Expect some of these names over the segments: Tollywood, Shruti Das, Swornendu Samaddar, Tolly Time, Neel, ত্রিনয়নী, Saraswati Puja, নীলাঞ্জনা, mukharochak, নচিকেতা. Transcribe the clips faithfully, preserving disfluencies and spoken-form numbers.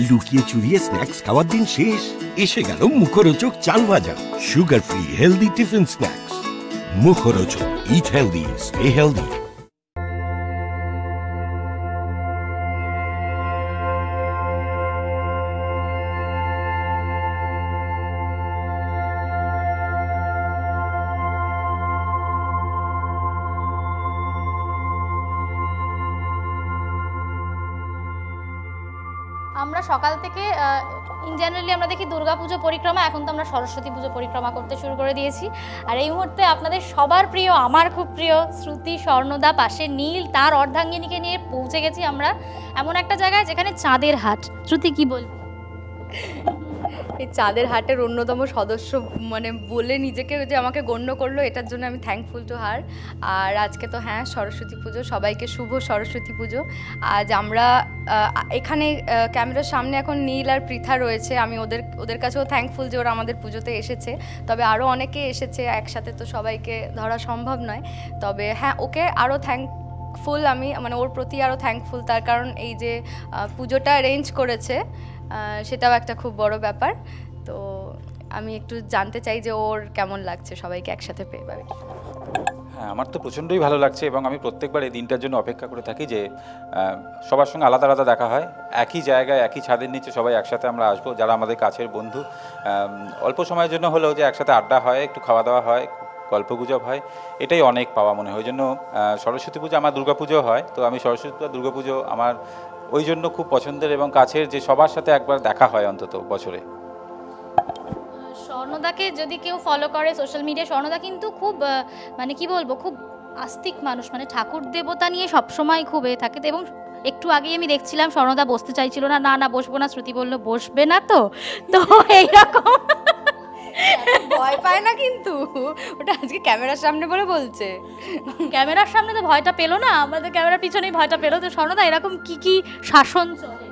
लुकिए चुरिए snacks खावार दिन शेष एशे गेल मुखरोचक चाल भाजा sugar free healthy tiffin snacks Mukharochak eat healthy stay healthy. আমরা সকাল থেকে ইন জেনারেলি আমরা দেখি দুর্গাপূজা পরিক্রমা, এখন তো আমরা সরস্বতী পূজা পরিক্রমা করতে শুরু করে দিয়েছি। আর এই মুহূর্তে আপনাদের সবার প্রিয়, আমার খুব প্রিয় শ্রুতি, স্বর্ণদা, পাশে নীল, তার অর্ধাঙ্গিনীকে নিয়ে পৌঁছে গেছি আমরা এমন একটা জায়গায় যেখানে চাঁদের হাট। শ্রুতি, কি বলবো? এই চাঁদের হাটের অন্যতম সদস্য মানে বলে নিজেকে যে আমাকে গণ্য করলো, এটার জন্য আমি থ্যাঙ্কফুল টু হার। আর আজকে তো হ্যাঁ সরস্বতী পুজো, সবাইকে শুভ সরস্বতী পুজো। আজ আমরা এখানে ক্যামেরার সামনে এখন নীল আর পৃথা রয়েছে, আমি ওদের ওদের কাছেও থ্যাঙ্কফুল যে ওরা আমাদের পুজোতে এসেছে। তবে আরও অনেকে এসেছে, একসাথে তো সবাইকে ধরা সম্ভব নয়। তবে হ্যাঁ ওকে আরও থ্যাঙ্ক ফুল আমি মানে ওর প্রতি আরও থ্যাঙ্কফুল, তার কারণ এই যে পুজোটা অ্যারেঞ্জ করেছে সেটাও একটা খুব বড় ব্যাপার। তো আমি একটু জানতে চাই যে ওর কেমন লাগছে সবাইকে একসাথে পেয়ে। পাবে হ্যাঁ, আমার তো প্রচণ্ডই ভালো লাগছে এবং আমি প্রত্যেকবার এই দিনটার জন্য অপেক্ষা করে থাকি যে সবার সঙ্গে আলাদা আলাদা দেখা হয়, একই জায়গায় একই ছাদের নিচে সবাই একসাথে আমরা আসবো, যারা আমাদের কাছের বন্ধু। অল্প সময়ের জন্য হলেও যে একসাথে আড্ডা হয়, একটু খাওয়া দাওয়া হয়, গল্পগুজব হয়, এটাই অনেক পাওয়া মনে হয়। ওই জন্য সরস্বতী পুজো আমার দুর্গাপুজো হয়, তো আমি সরস্বতী পুজো দুর্গাপুজো আমার ওই জন্য খুব পছন্দের এবং কাছের, যে সবার সাথে একবার দেখা হয় অন্তত বছরে। স্বর্ণদাকে যদি কেউ ফলো করে সোশ্যাল মিডিয়া, স্বর্ণদা কিন্তু খুব মানে কি বলবো খুব আস্তিক মানুষ, মানে ঠাকুর দেবতা নিয়ে সবসময় খুব এ থাকে। এবং একটু আগেই আমি দেখছিলাম স্বর্ণদা বসতে চাইছিল না, না না বসবো না, শ্রুতি বললো বসবে না। তো তো এইরকম ভয় পায় না কিন্তু, ওটা আজকে ক্যামেরার সামনে বলে বলছে। ক্যামেরার সামনে তো ভয়টা পেলো না, আমাদের ক্যামেরার পিছনেই ভয়টা পেলো। তো স্বর্ণদা এরকম কি কি শাসন চলে?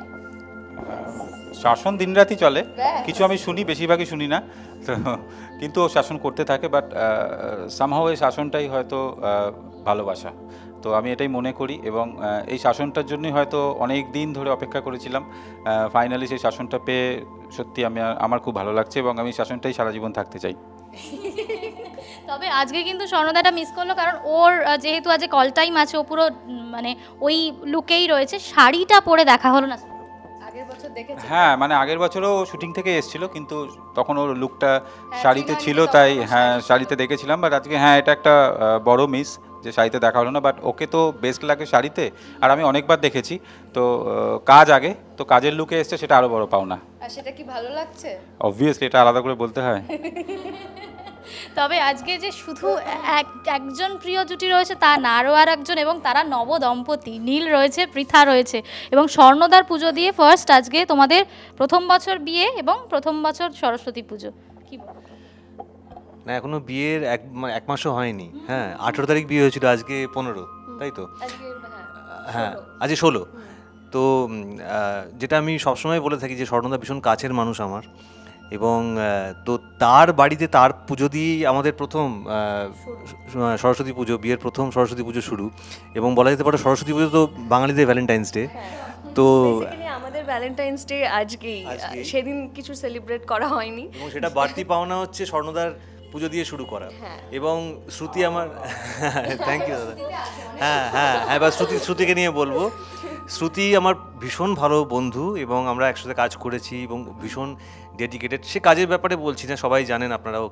শাসন দিনরাতি চলে, কিছু আমি শুনি, বেশিরভাগই শুনি না, তো কিন্তু ও শাসন করতে থাকে। বাট সামহাও এই শাসনটাই হয়তো ভালোবাসা, তো আমি এটাই মনে করি। এবং এই শাসনটার জন্যই হয়তো অনেক দিন ধরে অপেক্ষা করেছিলাম, ফাইনালি সেই শাসনটা পেয়ে সত্যি আমি আমার খুব ভালো লাগছে এবং আমি শাসনটাই সারা জীবন থাকতে চাই। তবে আজকে কিন্তু স্বর্ণদাটা মিস করলো, কারণ ওর যেহেতু আজকে কল টাইম আছে, ও পুরো মানে ওই লুকেই রয়েছে, শাড়িটা পরে দেখা হলো না। হ্যাঁ মানে আগের বছরও শুটিং থেকে এসেছিল, কিন্তু তখন ওর লুকটা শাড়িতে ছিল, তাই হ্যাঁ শাড়িতে দেখেছিলাম। বাট আজকে হ্যাঁ এটা একটা বড় মিস যে শাড়িতে দেখা হলো না। বাট ওকে তো বেস্ট লাগে শাড়িতে, আর আমি অনেকবার দেখেছি। তো কাজ আগে, তো কাজের লুকে এসছে, সেটা আরও বড় পাওনা। আর সেটা কি ভালো লাগছে? অবভিয়াসলি, এটা আলাদা করে বলতে হয়। তবে আজকে যে শুধু একজন প্রিয় জুটি রয়েছে তা না, আরও আর একজন, এবং তারা নবদম্পতি। নীল রয়েছে, পৃথা রয়েছে, এবং স্বর্ণদার পুজো দিয়ে ফার্স্ট আজকে তোমাদের প্রথম বছর বিয়ে এবং প্রথম বছর সরস্বতী পুজো। কি না, এখনো বিয়ের এক এক মাসও হয়নি। হ্যাঁ আঠেরো তারিখ বিয়ে হয়েছিল, আজকে পনেরো, তাই তো? হ্যাঁ আজকে ষোলো। তো যেটা আমি সবসময় বলে থাকি যে স্বর্ণদা ভীষণ কাছের মানুষ আমার, এবং তো তার বাড়িতে তার পুজো দিয়েই আমাদের প্রথম সরস্বতী পুজো, বিয়ের প্রথম সরস্বতী পুজো শুরু। এবং বলা যেতে পারে সরস্বতী পুজো তো বাঙালিদের ভ্যালেন্টাইন্স ডে, তো আমাদের ভ্যালেন্টাইন্স ডে আজকেই, সেদিন কিছু সেলিব্রেট করা হয়নি। এবং সেটা বাড়তি পাওনা হচ্ছে স্বর্ণদার পুজো দিয়ে শুরু করা। এবং শ্রুতি আমার, থ্যাংক ইউ দাদা। হ্যাঁ হ্যাঁ হ্যাঁ এবার শ্রুতি, শ্রুতিকে নিয়ে বলবো। শ্রুতি আমার ভীষণ ভালো বন্ধু এবং আমরা একসাথে কাজ করেছি এবং ভীষণ ডেডিকেটেড। সে কাজের ব্যাপারে বলছি না, সবাই জানেন, আপনারাও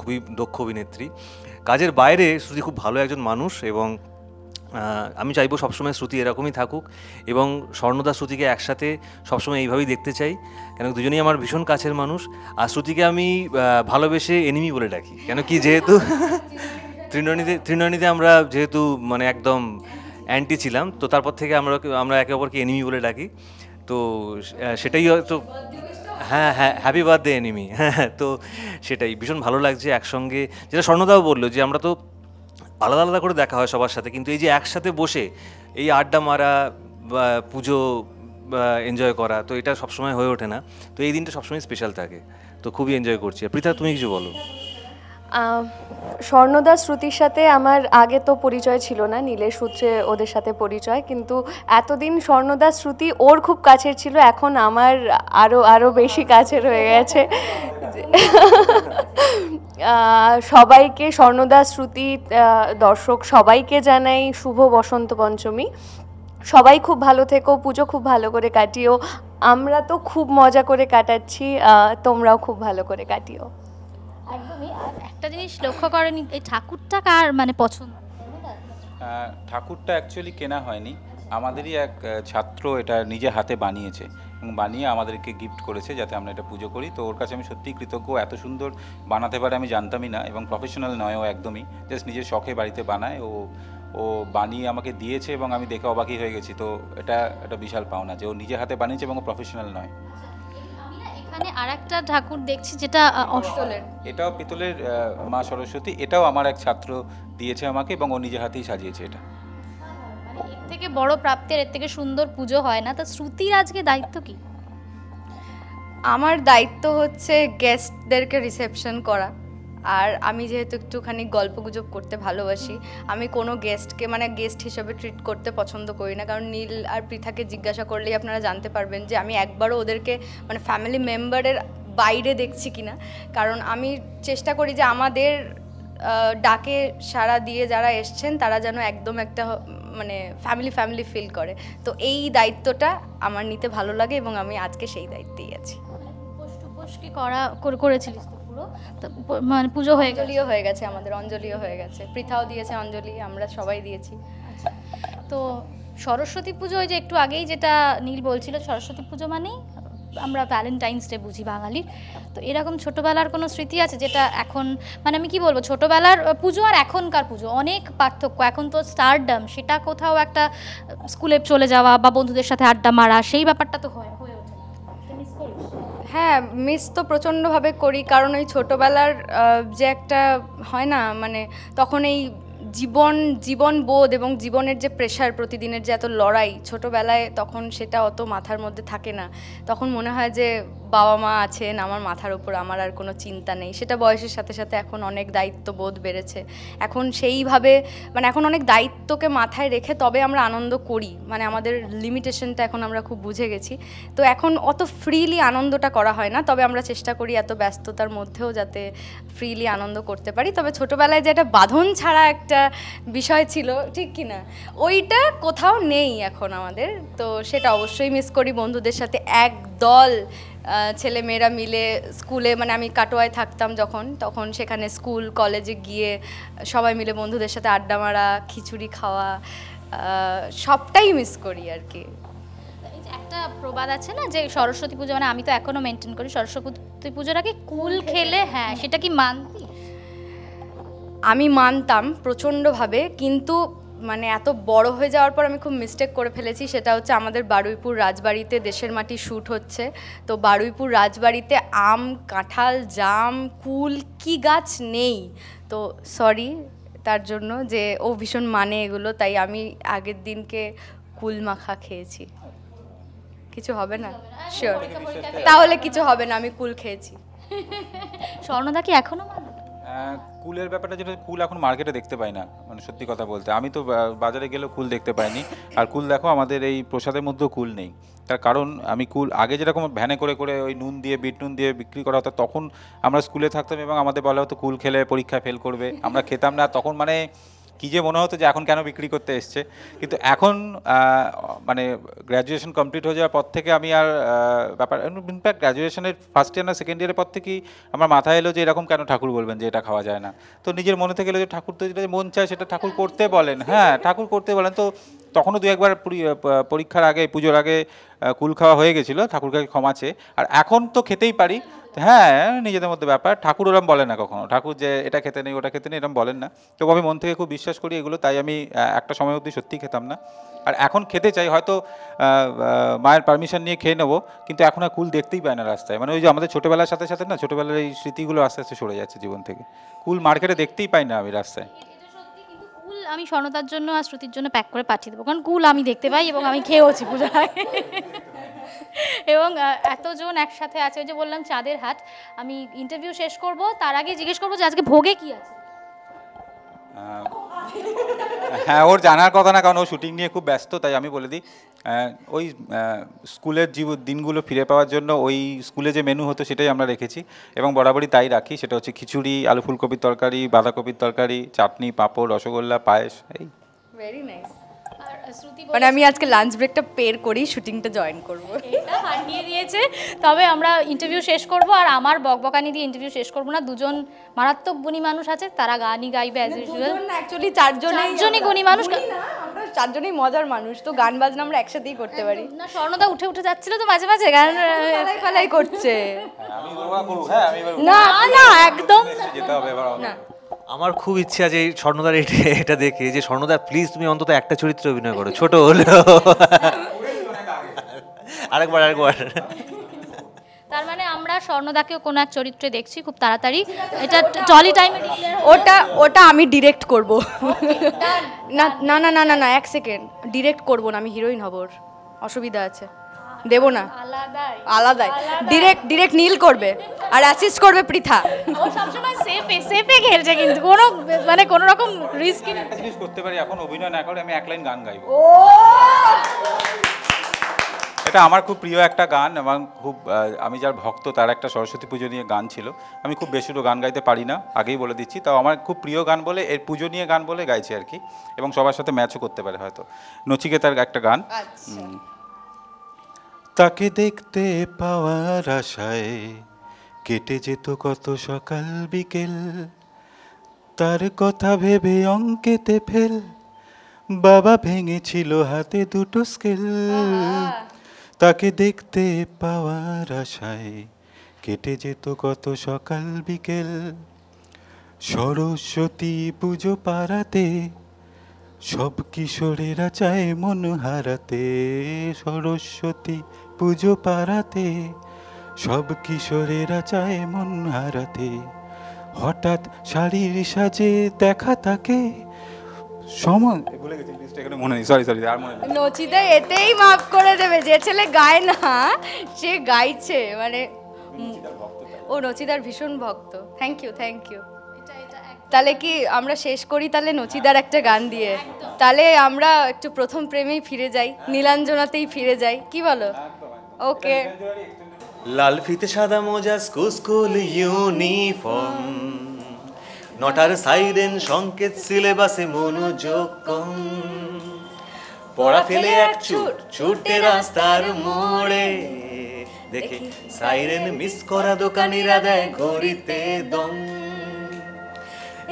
খুবই দক্ষ অভিনেত্রী। কাজের বাইরে শ্রুতি খুব ভালো একজন মানুষ এবং আমি চাইবো সবসময় শ্রুতি এরকমই থাকুক। এবং স্বর্ণদা শ্রুতিকে একসাথে সবসময় এইভাবেই দেখতে চাই, কেন দুজনেই আমার ভীষণ কাছের মানুষ। আর শ্রুতিকে আমি ভালোবেসে এনিমি বলে ডাকি, কেন কি যেহেতু ত্রিনয়নীতে ত্রিনয়নীতে আমরা যেহেতু মানে একদম অ্যান্টি ছিলাম, তো তারপর থেকে আমরা আমরা একে অপরকে এনিমি বলে ডাকি। তো সেটাই হয়তো হ্যাঁ হ্যাঁ হ্যাপি বার্থডে এনিমি। হ্যাঁ তো সেটাই ভীষণ ভালো লাগছে একসঙ্গে। যেটা স্বর্ণদাও বললো যে আমরা তো আলাদা আলাদা করে দেখা হয় সবার সাথে, কিন্তু এই যে একসাথে বসে এই আড্ডা মারা বা পুজো এনজয় করা, তো এটা সবসময় হয়ে ওঠে না। তো এই দিনটা সবসময় স্পেশাল থাকে, তো খুবই এনজয় করছি। আর পৃথা তুমি কিছু বলো। स्वर्णदास श्रुतिर साथे आमार आगे तो परिचय छिलो ना, नीलेर सूत्रे ओदेर साथे परिचय, किन्तु एतदिन स्वर्णदास श्रुति ओर खूब काछेर छिलो, एखन आमार आरो आरो बेशी काछेर हये गेछे। सबाईके स्वर्णदास श्रुति दर्शक सबाईके जानाई शुभ बसंत पंचमी। सबाई खूब भालो थेको, पुजो खूब भालो करे काटियो। आमरा तो खूब मजा करे काटाच्छि, तोमराओ खूब भालो करे काटियो। একটা জিনিস লক্ষ্য করেন, এই ঠাকুরটা কার মানে পছন্দ? ঠাকুরটা অ্যাকচুয়ালি কেনা হয়নি, আমাদেরই এক ছাত্র এটা নিজে হাতে বানিয়েছে এবং বানিয়ে আমাদেরকে গিফট করেছে যাতে আমরা এটা পুজো করি। তো ওর কাছে আমি সত্যিই কৃতজ্ঞ, এত সুন্দর বানাতে পারে আমি জানতামই না, এবং প্রফেশনাল নয় ও একদমই, জাস্ট নিজের শখে বাড়িতে বানায়। ও ও বানিয়ে আমাকে দিয়েছে এবং আমি দেখে অবাকই হয়ে গেছি। তো এটা একটা বিশাল পাওনা যে ও নিজে হাতে বানিয়েছে এবং প্রফেশনাল নয়। এখানে আরেকটা ঠাকুর দেখছি যেটা অষ্টলের, এটাও পিতলের মা সরস্বতী, এটাও আমার এক ছাত্র দিয়েছে আমাকে এবং ও নিজে হাতেই সাজিয়েছে। এটা এর থেকে বড় প্রাপ্তির, এর থেকে সুন্দর পুজো হয় না। তো শ্রুতির আজকে দায়িত্ব কি? আমার দায়িত্ব হচ্ছে গেস্টদেরকে রিসেপশন করা, আর আমি যেহেতু একটুখানি গল্প গুজব করতে ভালোবাসি, আমি কোনো গেস্টকে মানে গেস্ট হিসেবে ট্রিট করতে পছন্দ করি না। কারণ নীল আর পৃথাকে জিজ্ঞাসা করলেই আপনারা জানতে পারবেন যে আমি একবারও ওদেরকে মানে ফ্যামিলি মেম্বারের বাইরে দেখছি কিনা। কারণ আমি চেষ্টা করি যে আমাদের ডাকে সাড়া দিয়ে যারা এসছেন তারা যেন একদম একটা মানে ফ্যামিলি ফ্যামিলি ফিল করে। তো এই দায়িত্বটা আমার নিতে ভালো লাগে এবং আমি আজকে সেই দায়িত্বেই আছি। উপোস টুপোস কি করা করেছিলি? মানে পুজো হয়ে গেলিও হয়ে গেছে, আমাদের অঞ্জলিও হয়ে গেছে, পৃথাও দিয়েছে অঞ্জলি, আমরা সবাই দিয়েছি। তো সরস্বতী পুজো ওই যে একটু আগেই যেটা নীল বলছিল, সরস্বতী পুজো মানেই আমরা ভ্যালেন্টাইন্স ডে বুঝি বাঙালির। তো এরকম ছোটোবেলার কোনো স্মৃতি আছে যেটা এখন মানে আমি কি বলবো, ছোটোবেলার পুজো আর এখনকার পুজো অনেক পার্থক্য। এখন তো স্টারডম, সেটা কোথাও একটা স্কুলে চলে যাওয়া বা বন্ধুদের সাথে আড্ডা মারা সেই ব্যাপারটা তো হয়। হ্যাঁ, মিস তো প্রচণ্ডভাবে করি, কারণ ওই ছোটোবেলার যে একটা হয় না মানে তখন এই জীবন জীবন বোধ এবং জীবনের যে প্রেশার, প্রতিদিনের যে এত লড়াই, ছোটোবেলায় তখন সেটা অত মাথার মধ্যে থাকে না। তখন মনে হয় যে বাবা মা আছেন আমার মাথার ওপর, আমার আর কোনো চিন্তা নেই। সেটা বয়সের সাথে সাথে এখন অনেক দায়িত্ববোধ বেড়েছে, এখন সেইভাবে মানে এখন অনেক দায়িত্বকে মাথায় রেখে তবে আমরা আনন্দ করি। মানে আমাদের লিমিটেশনটা এখন আমরা খুব বুঝে গেছি, তো এখন অত ফ্রিলি আনন্দটা করা হয় না। তবে আমরা চেষ্টা করি এত ব্যস্ততার মধ্যেও যাতে ফ্রিলি আনন্দ করতে পারি। তবে ছোটোবেলায় যে একটা বাঁধন ছাড়া একটা বিষয় ছিল, ঠিক কি না, ওইটা কোথাও নেই এখন আমাদের। তো সেটা অবশ্যই মিস করি। বন্ধুদের সাথে এক দল ছেলে মেয়েরা মিলে স্কুলে মানে আমি কাটোয়ায় থাকতাম যখন, তখন সেখানে স্কুল কলেজে গিয়ে সবাই মিলে বন্ধুদের সাথে আড্ডা মারা, খিচুড়ি খাওয়া, সবটাই মিস করি আর কি। একটা প্রবাদ আছে না যে সরস্বতী পুজো মানে, আমি তো এখনও মেনটেন করি সরস্বতী পুজোর আগে কুল খেলে। হ্যাঁ, সেটা কি মানতি? আমি মানতাম প্রচণ্ডভাবে, কিন্তু মানে এত বড় হয়ে যাওয়ার পর আমি খুব মিস্টেক করে ফেলেছি। সেটা হচ্ছে আমাদের বারুইপুর রাজবাড়িতে দেশের মাটি শ্যুট হচ্ছে, তো বারুইপুর রাজবাড়িতে আম, কাঁঠাল, জাম, কুল কি গাছ নেই। তো সরি তার জন্য যে ও ভীষণ মানে এগুলো, তাই আমি আগের দিনকে কুল মাখা খেয়েছি। কিছু হবে না? শিওর? তাহলে কিছু হবে না, আমি কুল খেয়েছি। স্বর্ণদা কি এখনো কুলের ব্যাপারটা, যেটা কুল এখন মার্কেটে দেখতে পাই না, মানে সত্যি কথা বলতে আমি তো বাজারে গেলেও কুল দেখতে পাইনি। আর কুল দেখো আমাদের এই প্রসাদের মধ্যেও কুল নেই, তার কারণ আমি কুল আগে যেরকম ভ্যানে করে করে ওই নুন দিয়ে বিট নুন দিয়ে বিক্রি করা হতো, তখন আমরা স্কুলে থাকতাম এবং আমাদের বলা হতো কুল খেলে পরীক্ষায় ফেল করবে, আমরা খেতাম না। তখন মানে কী যে মনে হতো যে এখন কেন বিক্রি করতে এসছে। কিন্তু এখন মানে গ্র্যাজুয়েশন কমপ্লিট হয়ে যাওয়ার পর থেকে আমি আর ব্যাপার, ইনফ্যাক্ট গ্র্যাজুয়েশনের ফার্স্ট ইয়ার না সেকেন্ড ইয়ারের পর থেকেই আমার মাথায় এলো যে এরকম কেন ঠাকুর বলবেন যে এটা খাওয়া যায় না। তো নিজের মনে থেকে এলো যে ঠাকুর তো যেটা মন চায় সেটা ঠাকুর করতে বলেন। হ্যাঁ, ঠাকুর করতে বলেন। তো তখনও দু একবার পরীক্ষার আগে পুজোর আগে কুল খাওয়া হয়ে গেছিলো, ঠাকুরকে ক্ষমা চেয়ে। আর এখন তো খেতেই পারি। হ্যাঁ, নিজেদের মধ্যে ব্যাপার, ঠাকুর ওরম বলে না কখনো, ঠাকুর যে এটা খেতে নেই ওটা খেতে নেই এরকম বলেন না। তবু আমি মন থেকে খুব বিশ্বাস করি এগুলো, তাই আমি একটা সময় অবধি সত্যি খেতাম না। আর এখন খেতে চাই, হয়তো মায়ের পারমিশন নিয়ে খেয়ে নেবো, কিন্তু এখন আর কুল দেখতেই পাই না রাস্তায়। মানে ওই যে আমাদের ছোটোবেলার সাথে সাথে না, ছোটোবেলার এই স্মৃতিগুলো আস্তে আস্তে সরে যাচ্ছে জীবন থেকে। কুল মার্কেটে দেখতেই পাই না আমি রাস্তায়। আমি স্বর্ণতার জন্য আর শ্রুতির জন্য প্যাক করে পাঠিয়ে দেবো, কারণ কুল আমি দেখতে পাই এবং আমি খেয়েওছি পূজায়। एवं एतजन एकसाथे आछे जे बोललाम चाँदेर हाट आमी इंटरव्यू शेष करब तार आगे जिज्ञेस करब जे आजके भोगे कि आछे। हाँ और जानार कथा ना कारण ओ शुटिंग निये खूब व्यस्त ताई आमी बोले दिई ओई स्कूलेर जीव दिनगुलो फिरे पावार जोन्नो ओई स्कूले जे मेनू हतो सेटाई आमरा रेखेछि एवं बराबरई ताई राखी सेटा हच्छे खिचुड़ी आलू फुलकपिर तरकारी बाँधाकपिर तरकारी चाटनी पापड़ रसगोल्ला पायेस। Very nice. মানে আমি আজকে লাঞ্চ ব্রেকটা পেয়ার করি শুটিংটা জয়েন করব এটা হাঁটিয়ে দিয়েছে। তবে আমরা ইন্টারভিউ শেষ করব আর আমার বকবকানি দিয়ে ইন্টারভিউ শেষ করব না। দুজন মারাত্মক গুণী মানুষ আছে তারা গানই গাইবে অ্যাজ ইউজুয়াল। না অ্যাকচুয়ালি চারজনই চারজনই গুণী মানুষ না আমরা চারজনই মজার মানুষ তো গান বাজনা আমরা একসাথেই করতে পারি। না স্বর্ণদা উঠে উঠে যাচ্ছিল তো মাঝে মাঝে গান ফলাই ফলাই করছে। আমি বলবা করব হ্যাঁ আমি বলবো না না একদম যেতে হবে এবার না। আমার খুব ইচ্ছা যে স্বর্ণদার এটা দেখে যে স্বর্ণদা প্লিজ তুমি অন্তত একটা চরিত্রে অভিনয় করো ছোট হলো আরেকবার আরেকবার। তার মানে আমরা স্বর্ণদাকেও কোন এক চরিত্রে দেখছি খুব তাড়াতাড়ি। এটা টলি টাইমে ওটা ওটা আমি ডাইরেক্ট করব। না না না না না এক সেকেন্ড ডাইরেক্ট করব না আমি হিরোইন হব অসুবিধা আছে দেব না আলাদা আলাদা ডাইরেক্ট ডাইরেক্ট নীল করবে আর অ্যাসিস্ট করবে পৃথা। ও সব সময় সেফ সেফে খেলছে কিন্তু কোনো মানে কোনো রকম রিস্ক নেই। রিস্ক করতে পারি এখন অভিনয় না করে আমি এক লাইন গান গাইবো। ও এটা আমার খুব প্রিয় একটা গান এবং খুব আমি যার ভক্ত তার একটা সরস্বতী পূজো নিয়ে গান ছিল। আমি খুব বেশি গান গাইতে পারি না আগেই বলে দিচ্ছি তাও আমার খুব প্রিয় গান বলে এর পূজো নিয়ে গান বলে গাইছি আর কি এবং সবার সাথে ম্যাচও করতে পারে হয়তো। নচিকেতার একটা গান তাকে দেখতে পাওয়ার আশায় কেটে যেত কত সকাল বিকেল তার কথা ভেবে অঙ্কেতে ফেল বাবা ভেঙেছিল হাতে দুটো স্কেল। তাকে দেখতে পাওয়ার আশায় কেটে যেত কত সকাল বিকেল সরস্বতী পুজো পাড়াতে সব কিশোরেরা চায় মন হারাতে। সরস্বতী পুজো পাড়াতে সব কিশোরেরা চায় মন হারাতে হঠাৎ শাড়ির সাজে দেখা তাকে সময় ভুলে গেছি লিস্টটা এখানে মনে নেই সরি সরি আর মনে নেই। নচিতা এতেই মাফ করে দেবে যে ছেলে গায় না সে গাইছে মানে ও নচিতার ভীষণ ভক্ত। Thank you thank you. তাহলে কি আমরা শেষ করি তাহলে নচিদার একটা গান দিয়ে তাহলে আমরা একটু প্রথম প্রেমেই ফিরে যাই নীলাঞ্জনাতেই ফিরে যাই কি বলো। ওকে লাল ফিতে সাদা মোজা স্কুল ইউনিফর্ম নটার সাইরেন সংকেত সিলেবাসে মনোযোগ কম পড়া ফেলে এক ছুট ছুটে রাস্তার মোড়ে দেখে সাইরেন মিস করা দোকানিরা দেয় ঘড়িতে দম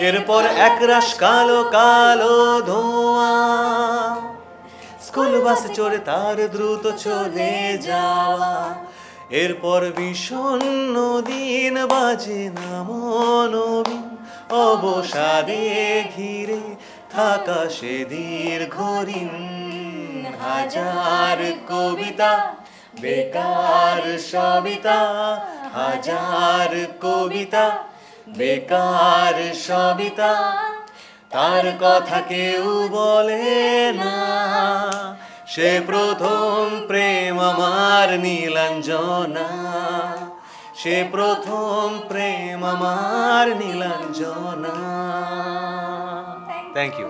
এরপর একরাশ কালো কালো ধোঁয়া স্কুল বাসে চড়ে তার দ্রুত চলে যাওয়া এরপর বিষণ্ণ দিন বাজে না মনোবিন অবসাদে ঘিরে থাকা সে দীর্ঘদিন হাজার কবিতা বেকার সবিতা হাজার কবিতা বেকার সবিতা তার কথা কেউ বলে না সে প্রথম প্রেম আমার নীলাঞ্জনা সে প্রথম প্রেম আমার নীলাঞ্জনা। Thank you.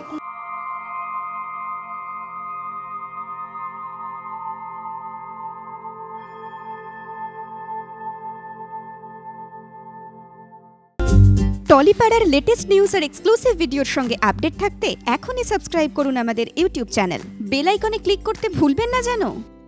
টলিপাড়ার লেটেস্ট নিউজ আর এক্সক্লুসিভ ভিডিওর সঙ্গে আপডেট থাকতে এখনই সাবস্ক্রাইব করুন আমাদের ইউটিউব চ্যানেল। বেল আইকনে ক্লিক করতে ভুলবেন না যেন।